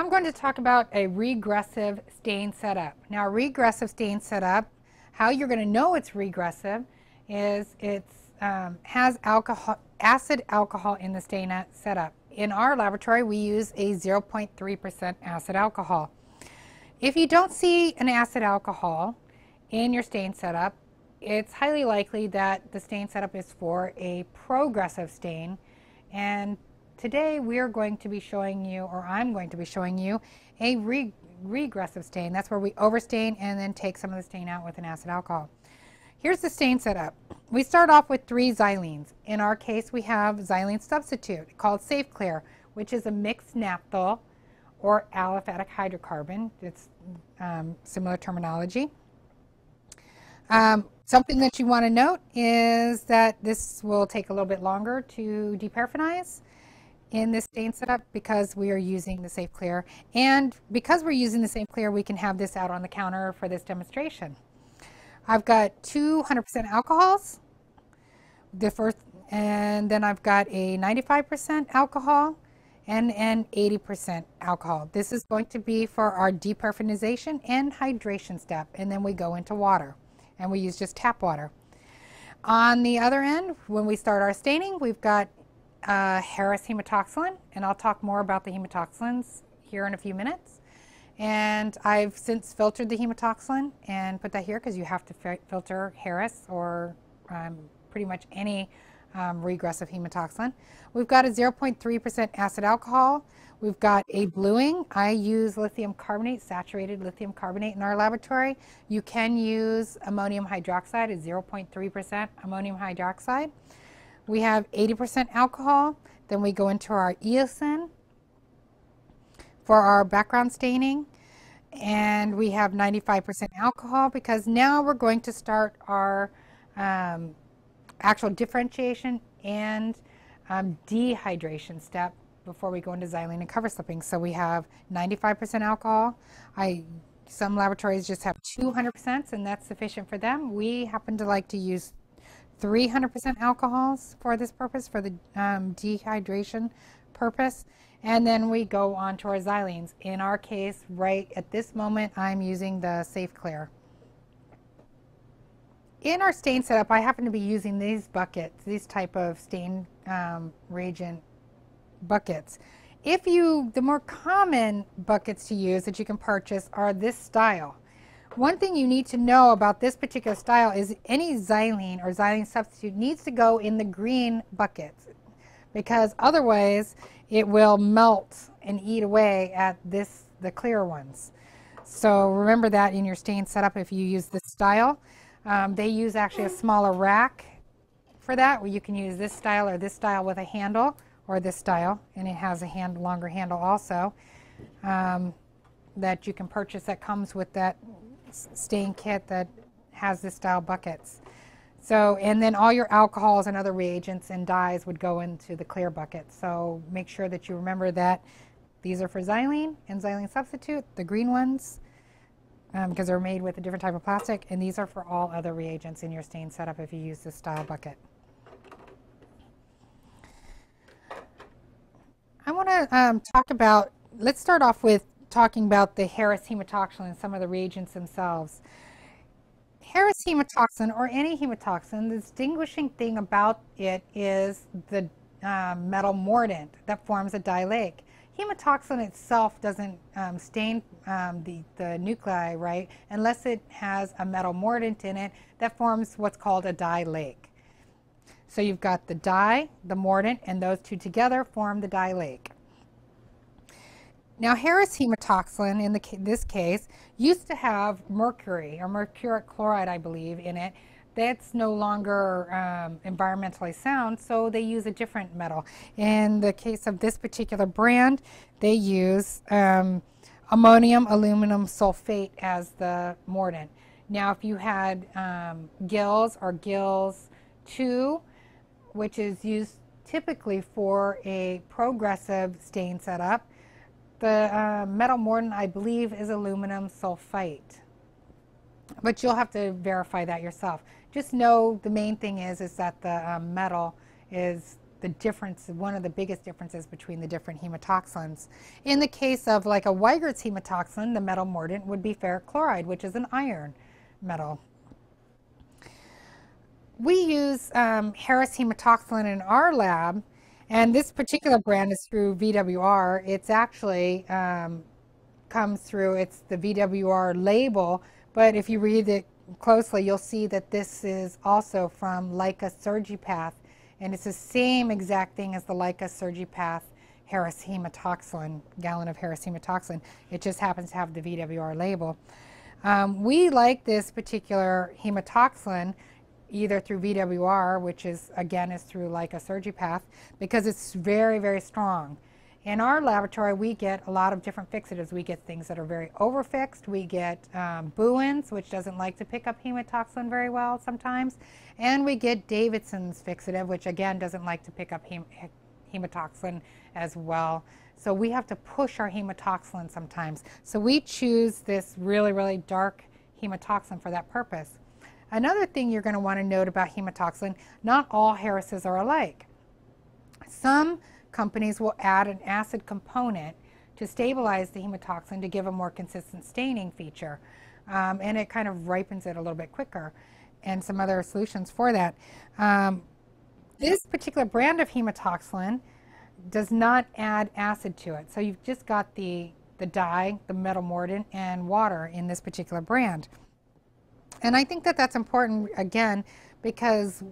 I'm going to talk about a regressive stain setup. Now, a regressive stain setup, how you're going to know it's regressive is it has acid alcohol in the stain setup. In our laboratory, we use a 0.3% acid alcohol. If you don't see an acid alcohol in your stain setup, it's highly likely that the stain setup is for a progressive stain. And today we are going to be showing you, or I'm going to be showing you, a regressive stain. That's where we overstain and then take some of the stain out with an acid alcohol. Here's the stain setup. We start off with 3 xylenes. In our case, we have xylene substitute called SafeClear, which is a mixed naphthyl or aliphatic hydrocarbon. It's similar terminology. Something that you want to note is that this will take a little bit longer to depaрафfinize in this stain setup because we are using the SafeClear. And because we're using the SafeClear, we can have this out on the counter for this demonstration. I've got 200% alcohols, the first, and then I've got a 95% alcohol and an 80% alcohol. This is going to be for our deparaffinization and hydration step, and then we go into water, and we use just tap water. On the other end, when we start our staining, we've got Harris hematoxylin, and I'll talk more about the hematoxylins here in a few minutes. And I've since filtered the hematoxylin and put that here because you have to filter Harris or pretty much any regressive hematoxylin. We've got a 0.3% acid alcohol. We've got a Bouin. I use lithium carbonate, saturated lithium carbonate in our laboratory. You can use ammonium hydroxide, a 0.3% ammonium hydroxide. We have 80% alcohol. Then we go into our eosin for our background staining, and we have 95% alcohol because now we're going to start our actual differentiation and dehydration step before we go into xylene and cover slipping. So we have 95% alcohol. Some laboratories just have 200%, and that's sufficient for them. We happen to like to use 300% alcohols for this purpose, for the dehydration purpose. And then we go on to our xylenes. In our case, right at this moment, I'm using the SafeClear. In our stain setup, I happen to be using these buckets, these type of stain reagent buckets. The more common buckets to use that you can purchase are this style. One thing you need to know about this particular style is any xylene or xylene substitute needs to go in the green buckets, because otherwise it will melt and eat away at the clear ones. So remember that in your stain setup if you use this style. They use actually a smaller rack for that, where you can use this style or this style with a handle, or this style, and it has a longer handle also that you can purchase that comes with that stain kit that has this style buckets. So, and then all your alcohols and other reagents and dyes would go into the clear bucket. So make sure that you remember that these are for xylene and xylene substitute, the green ones, because they're made with a different type of plastic, and these are for all other reagents in your stain setup if you use this style bucket. I want to let's start off with talking about the Harris hematoxylin and some of the reagents themselves. Harris hematoxylin, or any hematoxylin, the distinguishing thing about it is the metal mordant that forms a dilake. Hematoxylin itself doesn't stain the nuclei, right, unless it has a metal mordant in it that forms what's called a dilake. So you've got the dye, the mordant, and those two together form the dilake. Now, Harris hematoxylin, in this case, used to have mercury, or mercuric chloride, I believe, in it. That's no longer environmentally sound, so they use a different metal. In the case of this particular brand, they use ammonium aluminum sulfate as the mordant. Now, if you had Gills or Gills 2, which is used typically for a progressive stain setup, the metal mordant, I believe, is aluminum sulfite, but you'll have to verify that yourself. Just know the main thing is that the metal is the difference, one of the biggest differences between the different hematoxylins. In the case of like a Weigert's hematoxylin, the metal mordant would be ferric chloride, which is an iron metal. We use Harris hematoxylin in our lab, and this particular brand is through VWR. It's actually comes through, it's the VWR label, but if you read it closely, you'll see that this is also from Leica Surgipath, and it's the same exact thing as the Leica Surgipath Harris hematoxylin, gallon of Harris hematoxylin. It just happens to have the VWR label. We like this particular hematoxylin either through VWR, which is again is through like a Surgipath, because it's very, very strong. In our laboratory, we get a lot of different fixatives. We get things that are very overfixed. We get Bouin's, which doesn't like to pick up hematoxylin very well sometimes. And we get Davidson's fixative, which again doesn't like to pick up hematoxylin as well. So we have to push our hematoxylin sometimes. So we choose this really, really dark hematoxylin for that purpose. Another thing you're going to want to note about hematoxylin, not all Harris's are alike. Some companies will add an acid component to stabilize the hematoxylin to give a more consistent staining feature. And it kind of ripens it a little bit quicker, and some other solutions for that. This particular brand of hematoxylin does not add acid to it. So you've just got the dye, the metal mordant, and water in this particular brand. And I think that that's important, again, because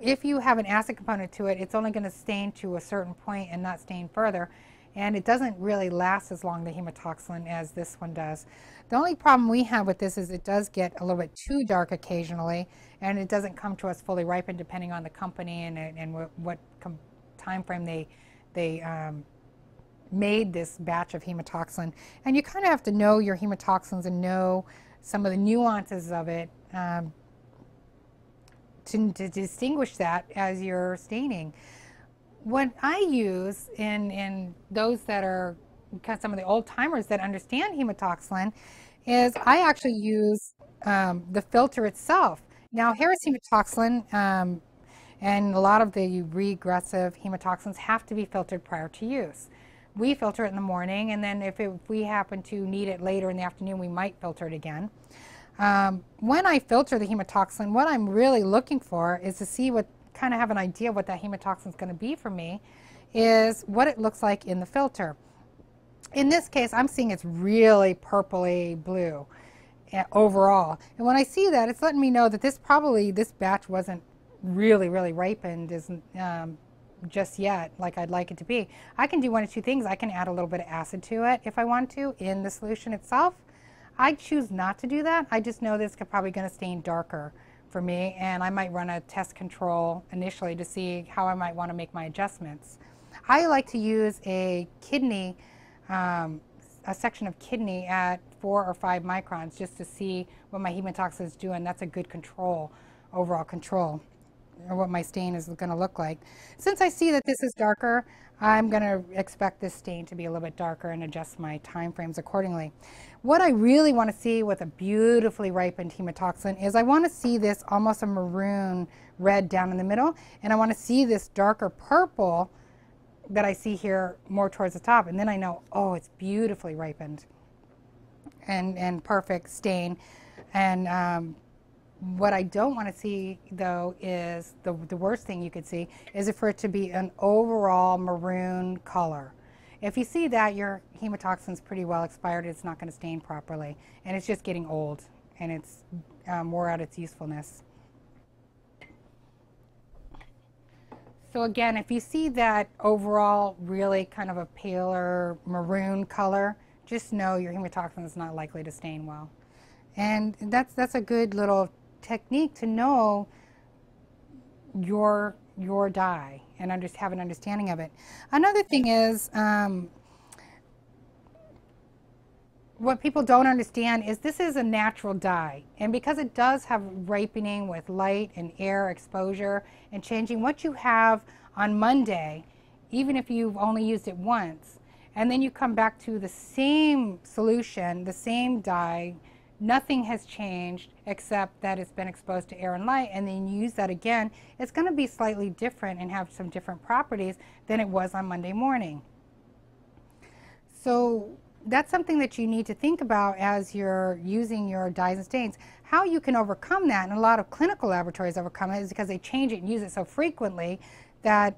if you have an acid component to it, it's only going to stain to a certain point and not stain further. And it doesn't really last as long, the hematoxylin, as this one does. The only problem we have with this is it does get a little bit too dark occasionally, and it doesn't come to us fully ripened, depending on the company and what time frame they made this batch of hematoxylin. And you kind of have to know your hematoxylins and know some of the nuances of it to distinguish that as you're staining. What I use in those that are kind of some of the old timers that understand hematoxylin is I actually use the filter itself. Now, Harris hematoxylin and a lot of the regressive hematoxylins have to be filtered prior to use. We filter it in the morning, and then if we happen to need it later in the afternoon, we might filter it again. When I filter the hematoxylin, what I'm really looking for is to see what, kind of have an idea what that hematoxylin is going to be for me, is what it looks like in the filter. In this case, I'm seeing it's really purpley blue overall. And when I see that, it's letting me know that this batch wasn't really, really ripened, isn't, just yet like I'd like it to be. I can do one of two things. I can add a little bit of acid to it if I want to in the solution itself. I choose not to do that. I just know this could probably going to stain darker for me, and I might run a test control initially to see how I might want to make my adjustments. I like to use a kidney, a section of kidney at 4 or 5 microns just to see what my hematoxylin is doing. That's a good control, overall control, or what my stain is going to look like. Since I see that this is darker, I'm going to expect this stain to be a little bit darker and adjust my time frames accordingly. What I really want to see with a beautifully ripened hematoxylin is I want to see this almost a maroon red down in the middle, and I want to see this darker purple that I see here more towards the top, and then I know, oh, it's beautifully ripened and perfect stain. And what I don't want to see, though, is the worst thing you could see is for it to be an overall maroon color. If you see that, your hematoxylin's pretty well expired. It's not going to stain properly, and it's just getting old, and it's wore out its usefulness. So again, if you see that overall really kind of a paler maroon color, just know your hematoxylin is not likely to stain well. And that's a good little technique to know your dye and have an understanding of it. Another thing is what people don't understand is this is a natural dye, and because it does have ripening with light and air exposure and changing what you have on Monday, even if you've only used it once, and then you come back to the same solution, the same dye, nothing has changed except that it's been exposed to air and light, and then you use that again, it's going to be slightly different and have some different properties than it was on Monday morning. So that's something that you need to think about as you're using your dyes and stains. How you can overcome that, and a lot of clinical laboratories overcome it, is because they change it and use it so frequently that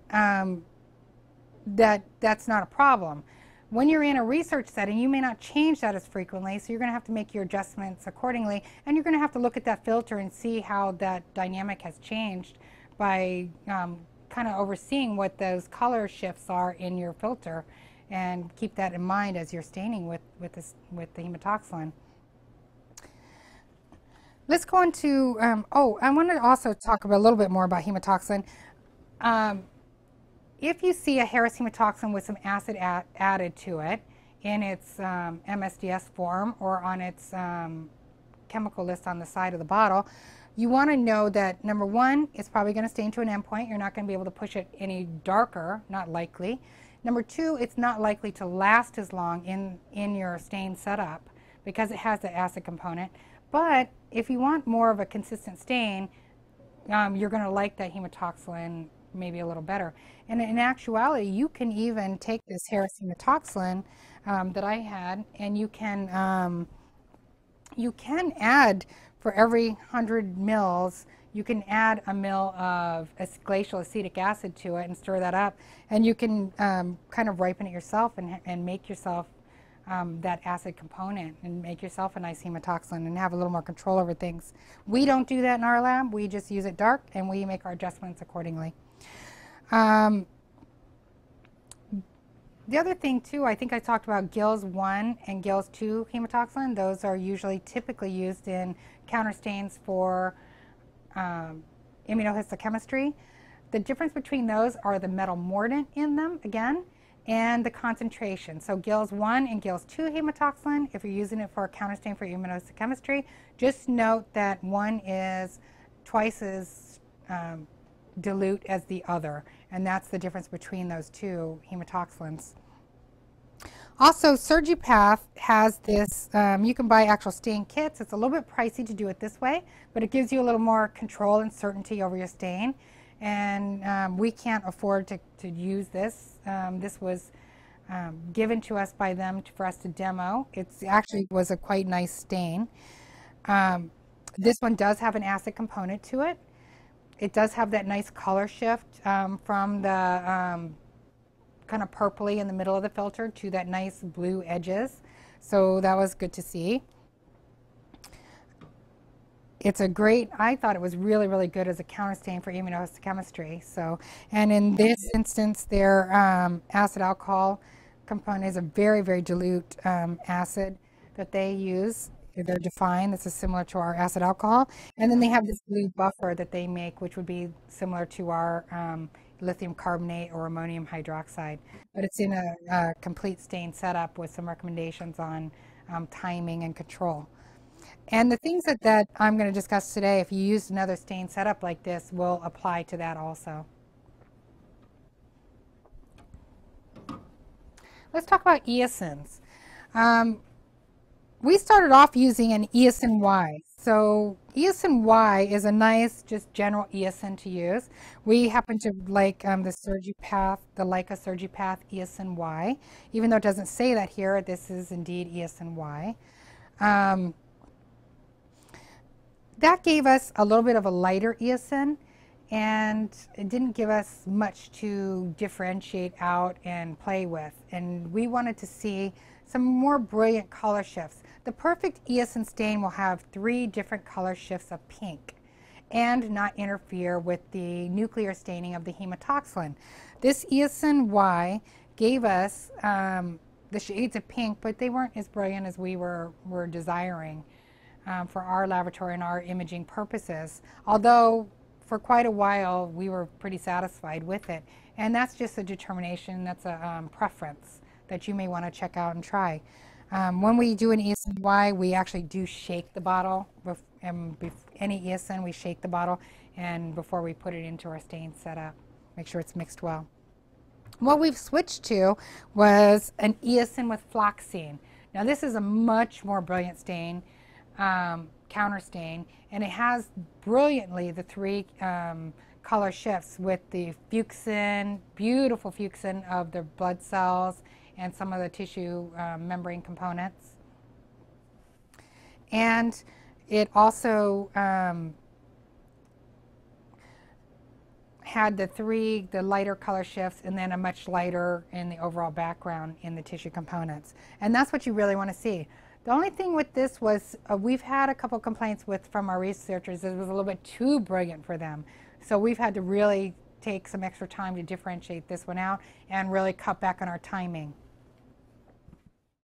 that's not a problem. When you're in a research setting, you may not change that as frequently, so you're going to have to make your adjustments accordingly, and you're going to have to look at that filter and see how that dynamic has changed by kind of overseeing what those color shifts are in your filter, and keep that in mind as you're staining with the hematoxylin. Let's go on to, oh, I want to also talk about, a little bit more about hematoxylin. If you see a Harris hematoxylin with some acid added to it in its MSDS form or on its chemical list on the side of the bottle, you want to know that, number one, it's probably going to stain to an endpoint. You're not going to be able to push it any darker, not likely. Number two, it's not likely to last as long in your stain setup because it has the acid component. But if you want more of a consistent stain, you're going to like that hematoxylin maybe a little better. And in actuality, you can even take this Harris hematoxylin that I had, and you can add, for every 100 mils, you can add a mil of glacial acetic acid to it and stir that up, and you can kind of ripen it yourself and make yourself that acid component and make yourself a nice hematoxylin and have a little more control over things. We don't do that in our lab. We just use it dark, and we make our adjustments accordingly. The other thing too, I think I talked about Gills 1 and Gills 2 hematoxylin. Those are usually typically used in counter stains for immunohistochemistry. The difference between those are the metal mordant in them, again, and the concentration. So Gills 1 and Gills 2 hematoxylin, if you're using it for a counter stain for immunohistochemistry, just note that one is twice as dilute as the other, and that's the difference between those two hematoxylins. Also, Surgipath has this, you can buy actual stain kits. It's a little bit pricey to do it this way, but it gives you a little more control and certainty over your stain, and we can't afford to use this. This was given to us by them for us to demo. It actually was a quite nice stain. This one does have an acid component to it. It does have that nice color shift from the kind of purpley in the middle of the filter to that nice blue edges. So that was good to see. It's a great, I thought it was really, really good as a counter stain for immunohistochemistry. So, and in this instance, their acid alcohol component is a very, very dilute acid that they use. They're defined. This is similar to our acid alcohol. And then they have this blue buffer that they make, which would be similar to our lithium carbonate or ammonium hydroxide. But it's in a complete stain setup with some recommendations on timing and control. And the things that I'm going to discuss today, if you use another stain setup like this, will apply to that also. Let's talk about eosins. We started off using an Eosin Y. So Eosin Y is a nice, just general eosin to use. We happen to like the Surgipath, the Leica Surgipath Eosin Y. Even though it doesn't say that here, this is indeed Eosin Y. That gave us a little bit of a lighter eosin, and it didn't give us much to differentiate out and play with. And we wanted to see some more brilliant color shifts. The perfect eosin stain will have 3 different color shifts of pink and not interfere with the nuclear staining of the hematoxylin. This Eosin Y gave us the shades of pink, but they weren't as brilliant as we were desiring for our laboratory and our imaging purposes. Although for quite a while we were pretty satisfied with it. And that's just a determination, that's a preference that you may want to check out and try. When we do an Eosin Y, we actually do shake the bottle. Any eosin, we shake the bottle and before we put it into our stain setup, make sure it's mixed well. What we've switched to was an eosin with phloxine. Now this is a much more brilliant stain counter stain, and it has brilliantly the three color shifts with the fuchsin, beautiful fuchsin of the blood cells and some of the tissue membrane components. And it also had the lighter color shifts, and then a much lighter in the overall background in the tissue components. And that's what you really want to see. The only thing with this was we've had a couple complaints from our researchers that it was a little bit too brilliant for them. So we've had to really take some extra time to differentiate this one out and really cut back on our timing.